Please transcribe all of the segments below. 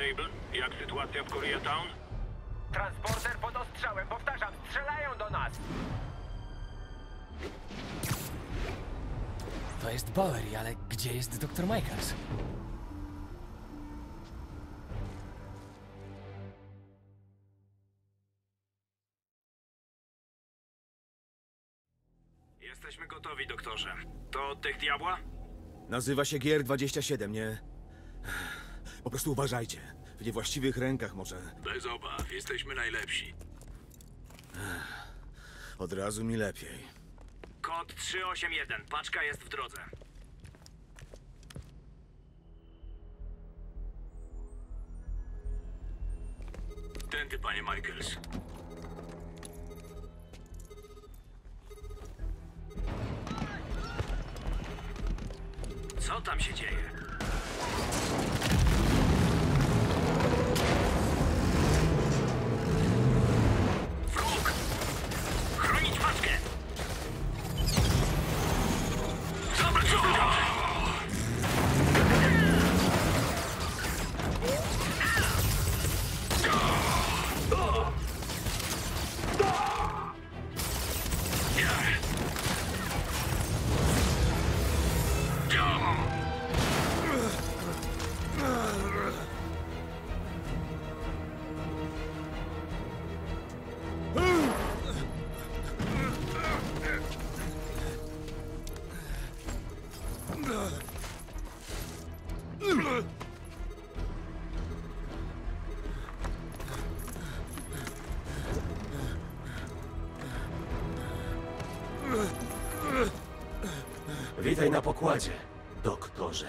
Sable? Jak sytuacja w Koreatown? Transporter pod ostrzałem, powtarzam, strzelają do nas! To jest Bowery, ale gdzie jest doktor Michaels? Jesteśmy gotowi, doktorze. To od tych diabła? Nazywa się GR-27, nie? Po prostu uważajcie. W niewłaściwych rękach może... Bez obaw, jesteśmy najlepsi. Od razu mi lepiej. Kod 381. Paczka jest w drodze. Tędy, panie Michaels. Co tam się dzieje? Wróg! Chronić paczkę! Zobaczcie! Witaj na pokładzie, doktorze.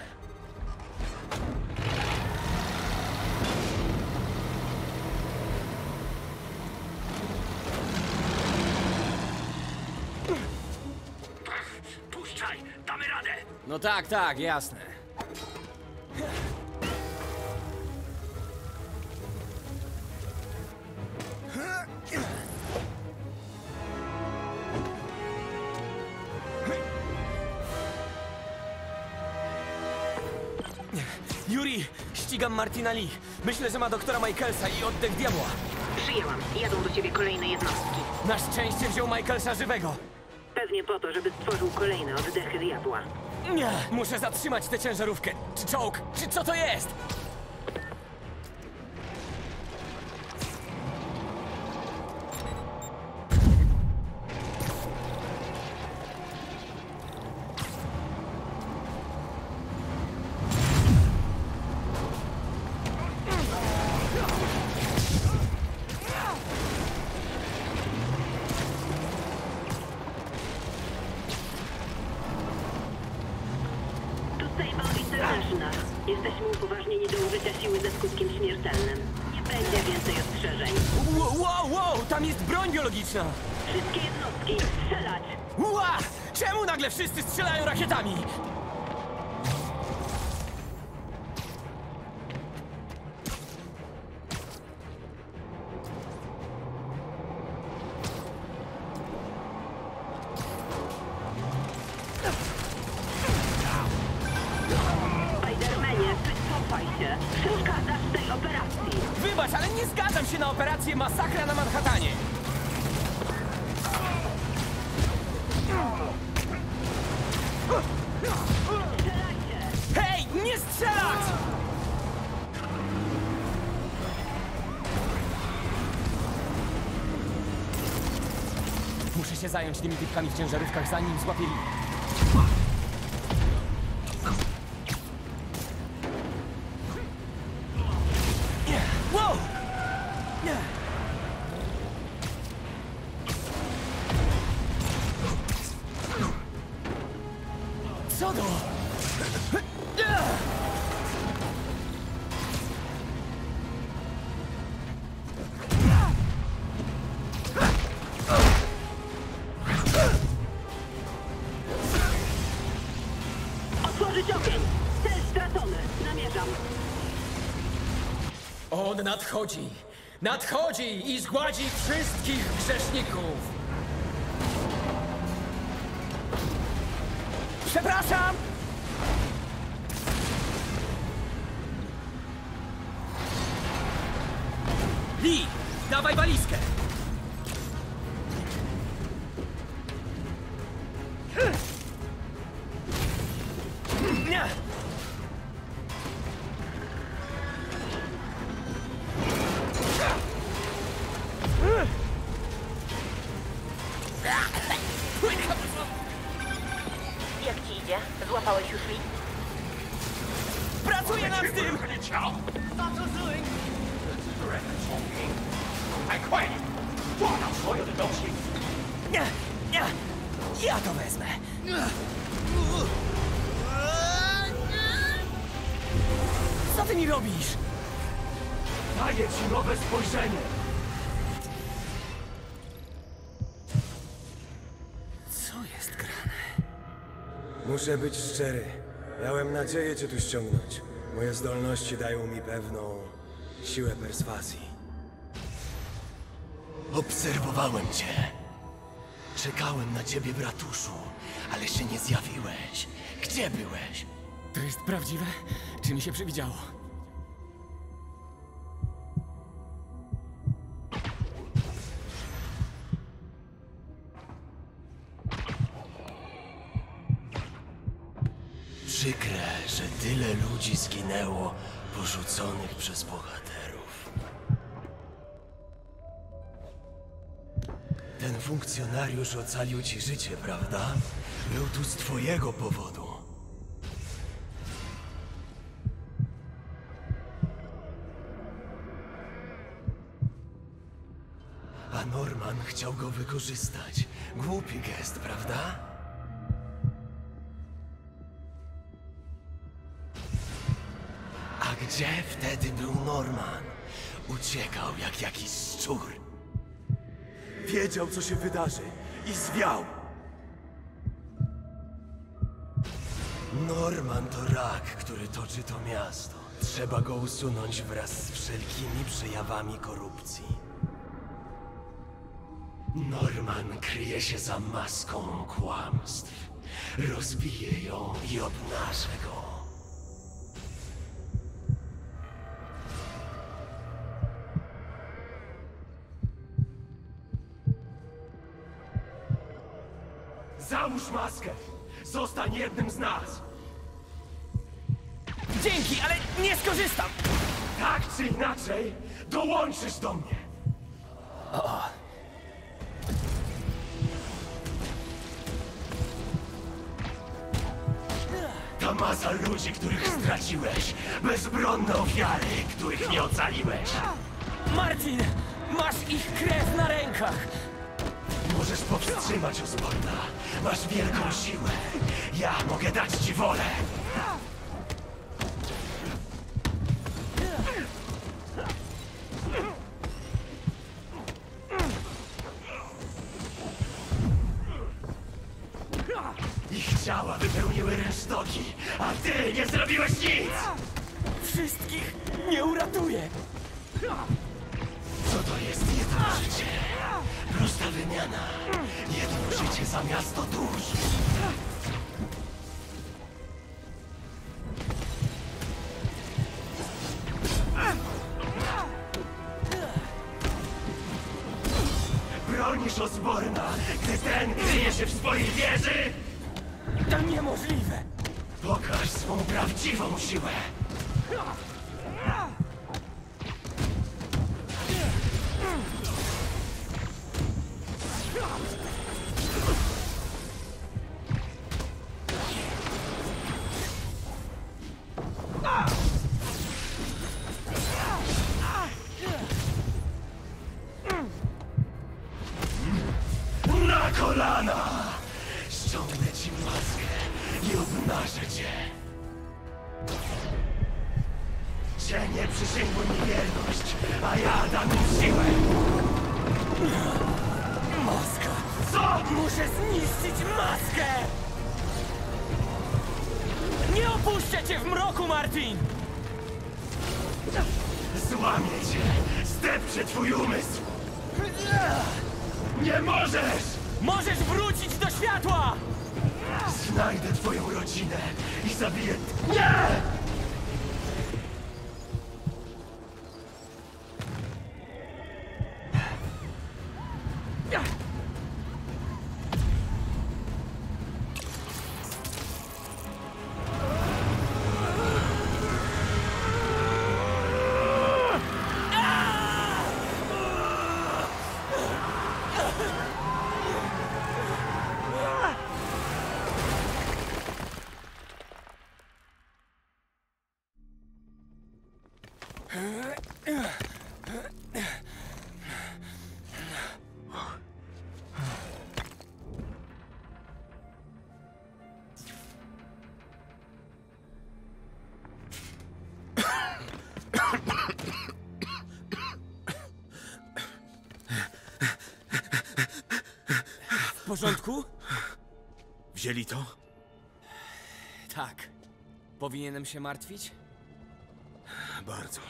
Puszczaj, damy radę! No tak, tak, jasne. Juri, ścigam Martina Li. Myślę, że ma doktora Michaelsa i oddech diabła. Przyjęłam. Jadą do ciebie kolejne jednostki. Na szczęście wziął Michaelsa żywego. Pewnie po to, żeby stworzył kolejne oddechy diabła. Nie, muszę zatrzymać tę ciężarówkę. Czy czołg? Czy co to jest? Jesteśmy upoważnieni do użycia siły ze skutkiem śmiertelnym. Nie będzie więcej ostrzeżeń. Wow! Tam jest broń biologiczna! Wszystkie jednostki, strzelać! Ła! Czemu nagle wszyscy strzelają rakietami? Wybacz, ale nie zgadzam się na operację Masakra na Manhattanie! Hej, nie strzelać! Muszę się zająć tymi typkami w ciężarówkach, zanim złapieli. Co to? Otworzyć ogień! Cel stracony! Namierzam! On nadchodzi! Nadchodzi i zgładzi wszystkich grzeszników! Przepraszam! Li, dawaj walizkę! Jak ci idzie? Złapałeś już Li? Pracuję nad tym! Ja to wezmę! Co ty mi robisz? Daję ci nowe spojrzenie! Co jest grane? Muszę być szczery. Miałem nadzieję cię tu ściągnąć. Moje zdolności dają mi pewną siłę perswazji. Obserwowałem cię. Czekałem na ciebie w ratuszu, ale się nie zjawiłeś. Gdzie byłeś? To jest prawdziwe? Czy mi się przywidziało? Przykre, że tyle ludzi zginęło porzuconych przez bohaterów. Ten funkcjonariusz ocalił ci życie, prawda? Był tu z twojego powodu. A Norman chciał go wykorzystać. Głupi gest, prawda? A gdzie wtedy był Norman? Uciekał jak jakiś szczur. Wiedział, co się wydarzy i zwiał. Norman to rak, który toczy to miasto. Trzeba go usunąć wraz z wszelkimi przejawami korupcji. Norman kryje się za maską kłamstw. Rozbije ją i obnaże go. Załóż maskę! Zostań jednym z nas! Dzięki, ale nie skorzystam! Tak czy inaczej, dołączysz do mnie! O. Ta masa ludzi, których straciłeś! Bezbronne ofiary, których nie ocaliłeś! Martin! Masz ich krew na rękach! Możesz powstrzymać Osborna. Masz wielką siłę. Ja mogę dać ci wolę. Ich ciała wypełniły rynsztoki, a ty nie zrobiłeś nic! Wszystkich nie uratuję! Co to jest jedno życie? Prosta wymiana. Jedno życie za miasto dusz. Bronisz Osborna, gdy ten kryje się w swojej wieży! To niemożliwe! Pokaż swą prawdziwą siłę! porządku? Wzięli to? Tak. Powinienem się martwić? Bardzo.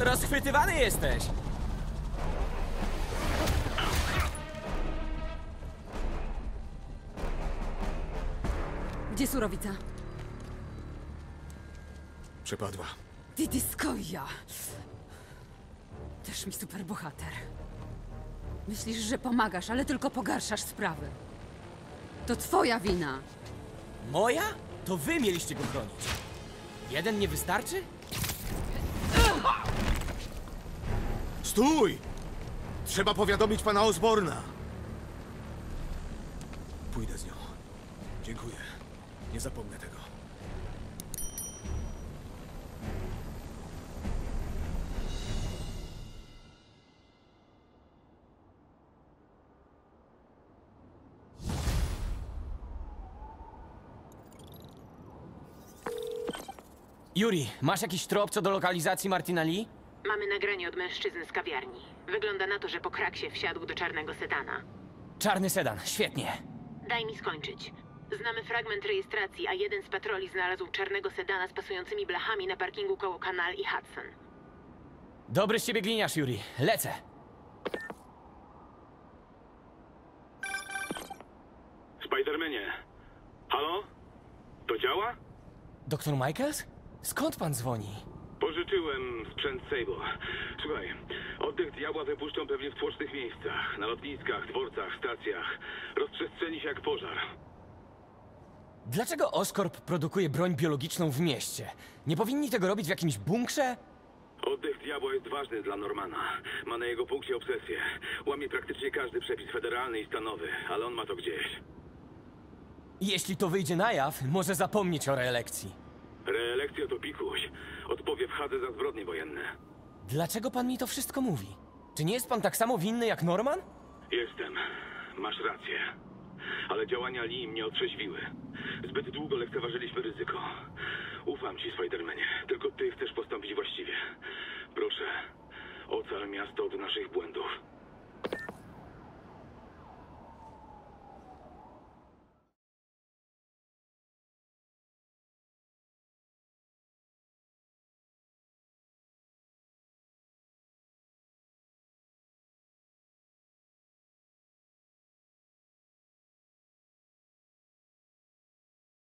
Rozchwytywany jesteś! Gdzie Surowica? Przepadła. Ty dyskoja! Też mi superbohater. Myślisz, że pomagasz, ale tylko pogarszasz sprawy. To twoja wina. Moja? To wy mieliście go chronić. Jeden nie wystarczy? Stój! Trzeba powiadomić pana Osborna. Pójdę z nią. Dziękuję. Nie zapomnę tego. Juri, masz jakiś trop co do lokalizacji Martina Li? Mamy nagranie od mężczyzny z kawiarni. Wygląda na to, że po kraksie wsiadł do czarnego sedana. Czarny sedan, świetnie. Daj mi skończyć. Znamy fragment rejestracji, a jeden z patroli znalazł czarnego sedana z pasującymi blachami na parkingu koło Kanal i Hudson. Dobry z ciebie gliniarz, Juri. Lecę. Spider-Manie. Halo? To działa? Doktor Michaels? Skąd pan dzwoni? Pożyczyłem sprzęt Sable. Słuchaj, oddech diabła wypuszczą pewnie w tłocznych miejscach. Na lotniskach, dworcach, stacjach. Rozprzestrzeni się jak pożar. Dlaczego Oscorp produkuje broń biologiczną w mieście? Nie powinni tego robić w jakimś bunkrze? Oddech diabła jest ważny dla Normana. Ma na jego punkcie obsesję. Łamie praktycznie każdy przepis federalny i stanowy, ale on ma to gdzieś. Jeśli to wyjdzie na jaw, może zapomnieć o reelekcji. Reelekcja to pikuś. Odpowie w Hadze za zbrodnie wojenne. Dlaczego pan mi to wszystko mówi? Czy nie jest pan tak samo winny jak Norman? Jestem. Masz rację. Ale działania Li mnie otrzeźwiły. Zbyt długo lekceważyliśmy ryzyko. Ufam ci, Spider-Manie. Tylko ty chcesz postąpić właściwie. Proszę, ocal miasto od naszych błędów.